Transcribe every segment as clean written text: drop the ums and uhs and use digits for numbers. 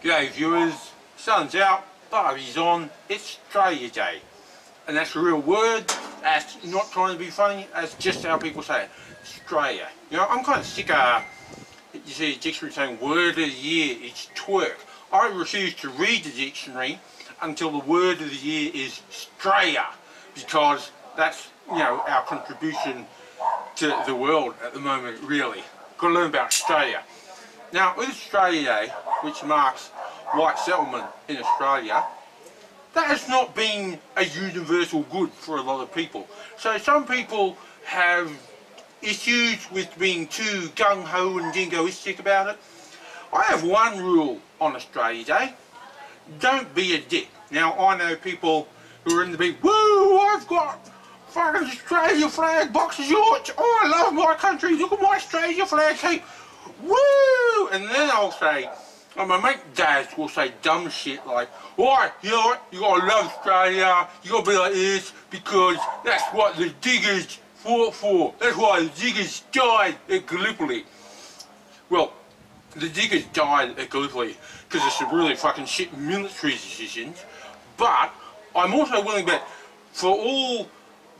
G'day viewers, sun's out, Barbie's on, it's Australia Day. And that's a real word, that's not trying to be funny, that's just how people say it. Australia. You know, I'm kind of sick of, you see the dictionary saying word of the year is twerk. I refuse to read the dictionary until the word of the year is Australia, because that's, you know, our contribution to the world at the moment, really. Gotta learn about Australia. Now, with Australia Day, which marks white settlement in Australia, that has not been a universal good for a lot of people. So some people have issues with being too gung-ho and jingoistic about it. I have one rule on Australia Day: don't be a dick. Now, I know people who are in the big, woo, I've got fucking Australia flag boxes, yachts, oh, I love my country, look at my Australia flag heap. Woo! And then I'll say, and my mate Daz will say dumb shit like, alright, you know what, you gotta love Australia, you gotta be like this, because that's what the diggers fought for, that's why the diggers died at Gallipoli. Well, the diggers died at Gallipoli because of some really fucking shit military decisions, but I'm also willing to bet, for all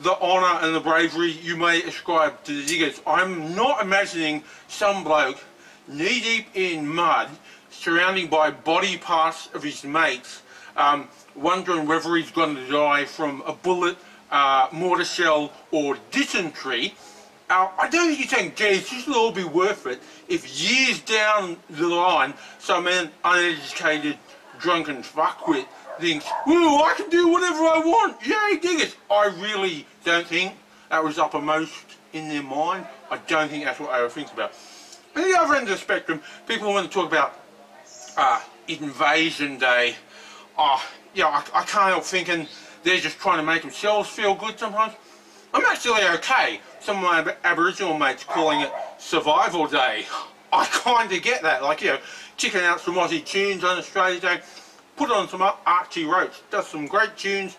the honour and the bravery you may ascribe to the diggers, I'm not imagining some bloke knee deep in mud, surrounded by body parts of his mates, wondering whether he's going to die from a bullet, mortar shell or dysentery. I don't think you think, geez, this will all be worth it if years down the line some uneducated drunken fuckwit thinks, whoa, I can do whatever I want, yay diggers. I really don't think that was uppermost in their mind. I don't think that's what they were thinking about. On the other end of the spectrum, people want to talk about Invasion Day. I can't help thinking they're just trying to make themselves feel good sometimes. I'm actually okay. Some of my Aboriginal mates calling it Survival Day. I kind of get that, like, you know, checking out some Aussie tunes on Australia Day. Put on some Archie Roach, does some great tunes.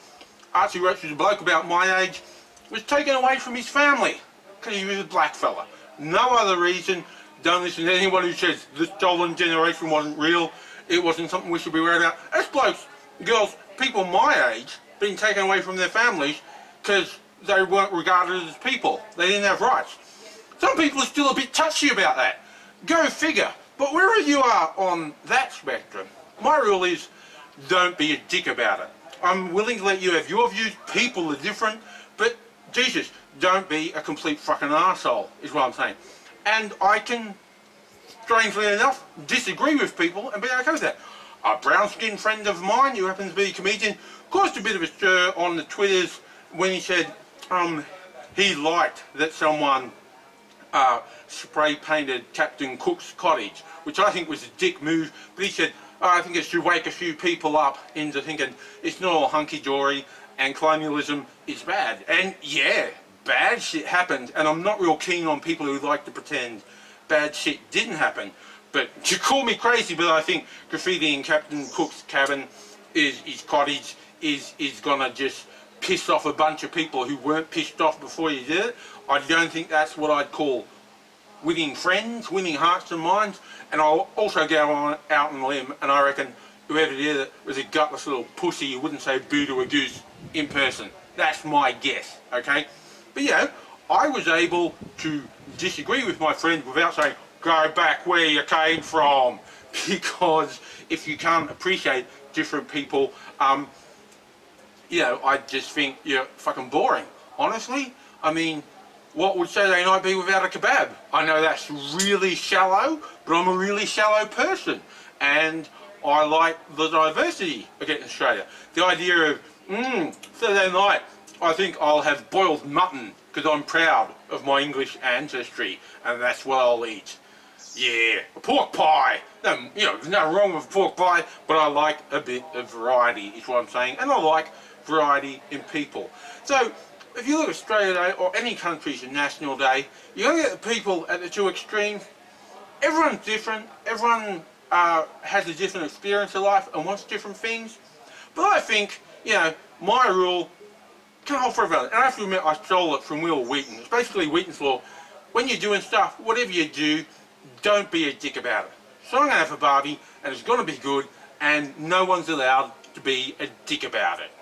Archie Roach was a bloke about my age, was taken away from his family because he was a black fella. No other reason. Don't listen to anyone who says the stolen generation wasn't real, it wasn't something we should be worried about. As blokes, girls, people my age being taken away from their families because they weren't regarded as people. They didn't have rights. Some people are still a bit touchy about that. Go figure. But wherever you are on that spectrum, my rule is, don't be a dick about it. I'm willing to let you have your views, people are different, but Jesus, don't be a complete fucking arsehole, is what I'm saying. And I can, strangely enough, disagree with people and be okay with that. A brown-skinned friend of mine, who happens to be a comedian, caused a bit of a stir on the Twitters when he said he liked that someone spray-painted Captain Cook's cottage, which I think was a dick move, but he said, I think it's to wake a few people up into thinking it's not all hunky-dory and colonialism is bad. And yeah, bad shit happened, and I'm not real keen on people who like to pretend bad shit didn't happen. But you call me crazy, but I think graffiti in Captain Cook's cabin, his cottage, is gonna just piss off a bunch of people who weren't pissed off before you did it. I don't think that's what I'd call winning friends, winning hearts and minds. And I'll also go on out on a limb, and I reckon whoever did it was a gutless little pussy. You wouldn't say boo to a goose in person. That's my guess, okay? But you know, I was able to disagree with my friend without saying, go back where you came from. Because if you can't appreciate different people, you know, I just think you're fucking boring. Honestly, I mean, what would Saturday night be without a kebab? I know that's really shallow, but I'm a really shallow person. And I like the diversity against Australia. The idea of, Saturday night, I think I'll have boiled mutton, because I'm proud of my English ancestry, and that's what I'll eat. Yeah, a pork pie. No, you know, there's nothing wrong with pork pie, but I like a bit of variety, is what I'm saying. And I like variety in people. So, if you look at Australia Day or any country's National Day, you're going to get the people at the two extremes. Everyone's different, everyone has a different experience of life and wants different things. But I think, you know, my rule can't hold for everyone. And I have to admit, I stole it from Will Wheaton. It's basically Wheaton's law. When you're doing stuff, whatever you do, don't be a dick about it. song I have for Barbie, and it's going to be good, and no one's allowed to be a dick about it.